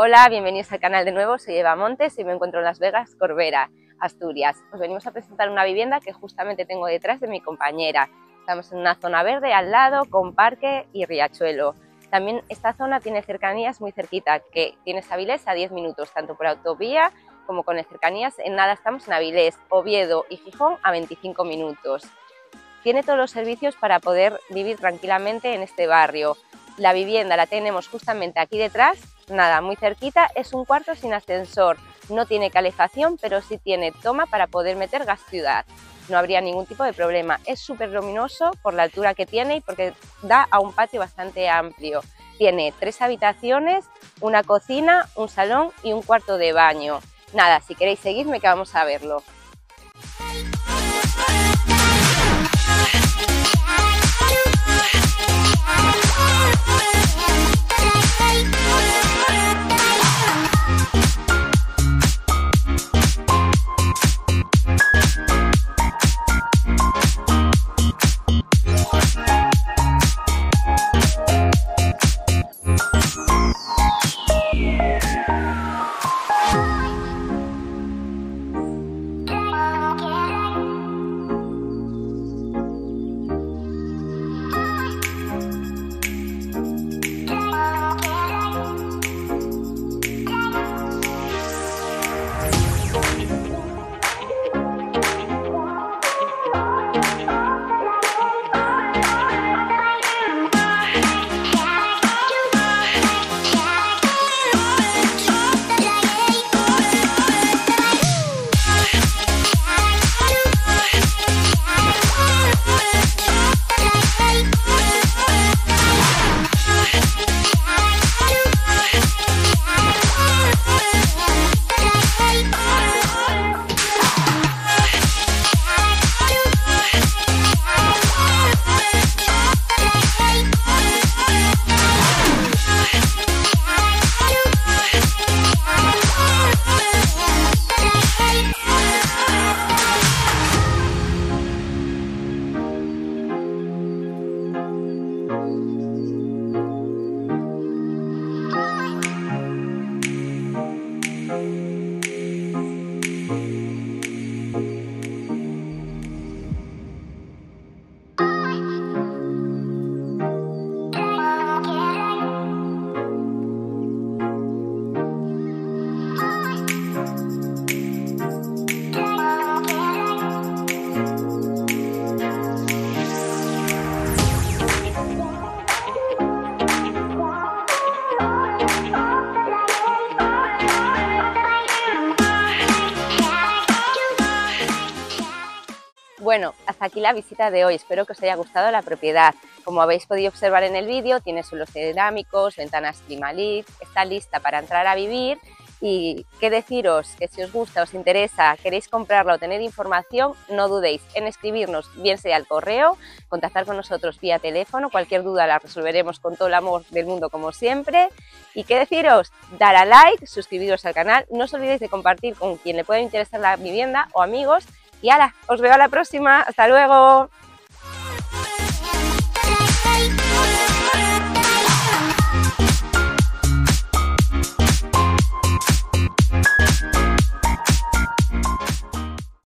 Hola, bienvenidos al canal de nuevo, soy Eva Montes y me encuentro en Las Vegas, Corvera, Asturias. Os venimos a presentar una vivienda que justamente tengo detrás de mi compañera. Estamos en una zona verde al lado con parque y riachuelo. También esta zona tiene cercanías muy cerquita, que tienes Avilés a 10 minutos, tanto por autovía como con cercanías. En nada estamos en Avilés, Oviedo y Gijón a 25 minutos. Tiene todos los servicios para poder vivir tranquilamente en este barrio. La vivienda la tenemos justamente aquí detrás, nada, muy cerquita, es un cuarto sin ascensor, no tiene calefacción, pero sí tiene toma para poder meter gas ciudad. No habría ningún tipo de problema, es súper luminoso por la altura que tiene y porque da a un patio bastante amplio. Tiene 3 habitaciones, una cocina, un salón y un cuarto de baño. Nada, si queréis seguirme que vamos a verlo. Bueno, hasta aquí la visita de hoy, espero que os haya gustado la propiedad. Como habéis podido observar en el vídeo, tiene suelos cerámicos, ventanas Climalit, está lista para entrar a vivir. Y qué deciros, que si os gusta, os interesa, queréis comprarla o tener información, no dudéis en escribirnos, bien sea al correo, contactar con nosotros vía teléfono, cualquier duda la resolveremos con todo el amor del mundo como siempre. Y qué deciros, dar a like, suscribiros al canal, no os olvidéis de compartir con quien le pueda interesar la vivienda o amigos. Y hala, os veo a la próxima. ¡Hasta luego!